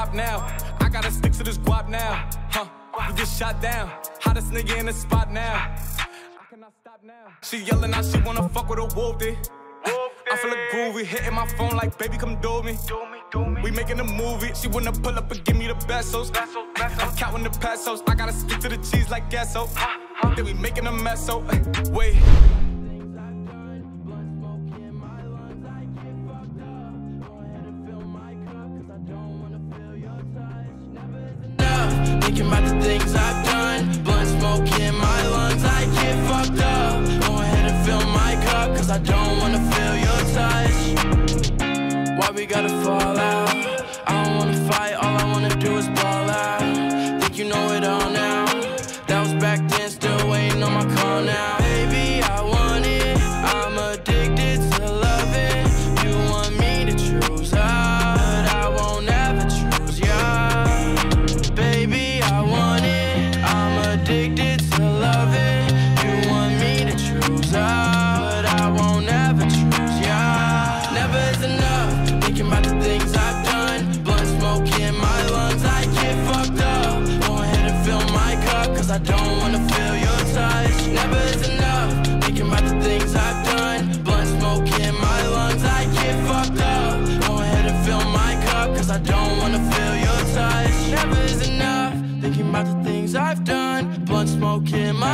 top now. I gotta stick to this guap now. Huh, you get shot down. Hottest nigga in the spot now. I cannot stop now. She yelling out, she wanna fuck with a wolfie. I feel a groovy, hitting my phone like, baby, come do me. We making a movie. She wanna pull up and give me the pesos. I'm counting the pesos. I gotta stick to the cheese like queso. Then we making a mess, so wait. Thinking about the things I've done, blunt smoke in my lungs, I get fucked up. Go ahead and fill my cup, cause I don't wanna feel your touch. Why we gotta fall out? I don't wanna fight, all I wanna do is ball out. Think you know it all now, that was back then, still waiting on my call now. Baby, I want it, I'm addicted to loving. You want me to choose out, but I won't ever choose you. Baby, I want it, I'm addicted to loving. You want me to choose out, but I won't ever choose ya. Never is enough, thinking about the things I've done. Blunt smoke in my lungs, I get fucked up. Go ahead and fill my cup, cause I don't wanna feel your touch. Never is enough, thinking about the things I've done. Blunt smoke in my lungs, I get fucked up. Go ahead and fill my cup, cause I don't wanna feel your touch. Never is enough, thinking about the things I've done. Blunt smoke in my